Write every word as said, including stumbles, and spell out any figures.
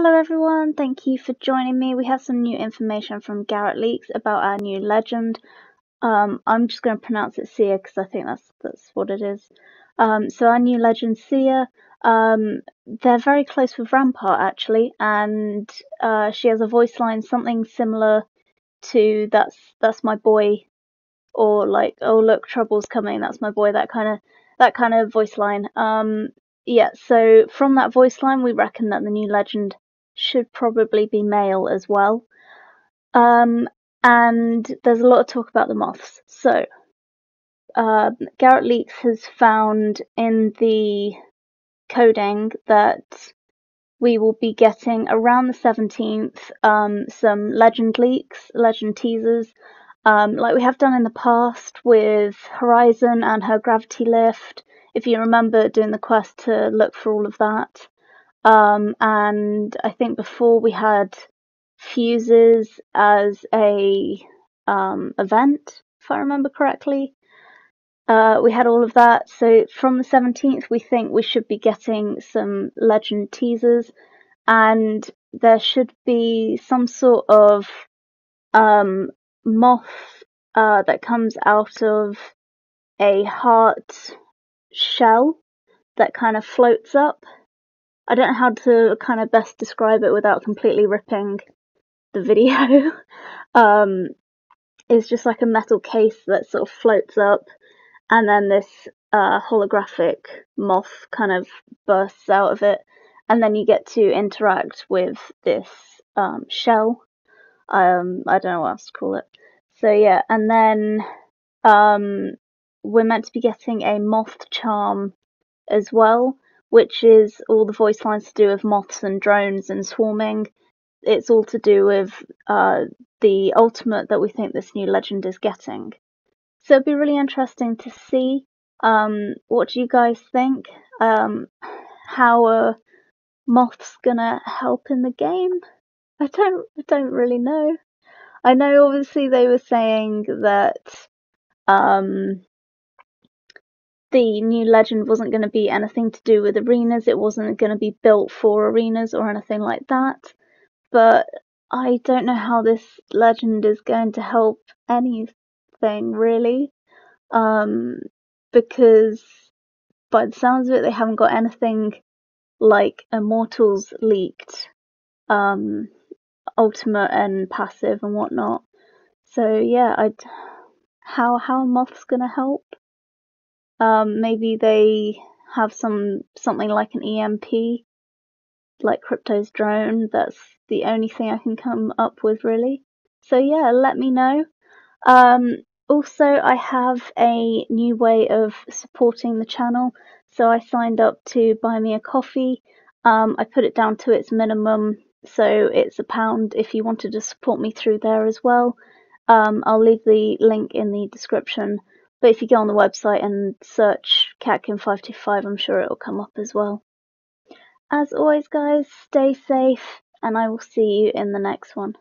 Hello everyone, thank you for joining me. We have some new information from Garrett Leaks about our new legend. Um, I'm just going to pronounce it Seer because I think that's that's what it is. Um, so our new legend Seer, um, they're very close with Rampart actually, and uh, she has a voice line something similar to "That's that's my boy," or like "Oh look, trouble's coming, that's my boy." That kind of that kind of voice line. Um, Yeah, so from that voice line, we reckon that the new legend should probably be male as well. Um, and there's a lot of talk about the moths. So, uh, Garrett Leaks has found in the coding that we will be getting around the seventeenth um, some legend leaks, legend teasers, um, like we have done in the past with Horizon and her gravity lift. If you remember doing the quest to look for all of that, um, and I think before we had fuses as a um, event, if I remember correctly, uh, we had all of that. So from the seventeenth, we think we should be getting some legend teasers, and there should be some sort of um, moth uh, that comes out of a heart shell that kind of floats up. I don't know how to kind of best describe it without completely ripping the video. um, it's just like a metal case that sort of floats up, and then this uh, holographic moth kind of bursts out of it, and then you get to interact with this um, shell. Um, I don't know what else to call it. So yeah, and then um, we're meant to be getting a moth charm as well, which is all the voice lines to do with moths and drones and swarming. It's all to do with uh, the ultimate that we think this new legend is getting. So it'd be really interesting to see. Um, what do you guys think? Um, how are moths gonna help in the game? I don't, I don't really know. I know obviously they were saying that um, the new legend wasn't going to be anything to do with arenas, it wasn't going to be built for arenas or anything like that, but I don't know how this legend is going to help anything really, um, because by the sounds of it they haven't got anything like Immortals leaked, um, ultimate and passive and whatnot. So yeah, I'd, how, how are moths going to help? Um, maybe they have some something like an E M P, like Crypto's drone. That's the only thing I can come up with really. So yeah, let me know. Um, also, I have a new way of supporting the channel. So I signed up to buy me a coffee. Um, I put it down to its minimum, so it's a pound if you wanted to support me through there as well. Um, I'll leave the link in the description. But if you go on the website and search Katkin five two five, I'm sure it'll come up as well. As always, guys, stay safe, and I will see you in the next one.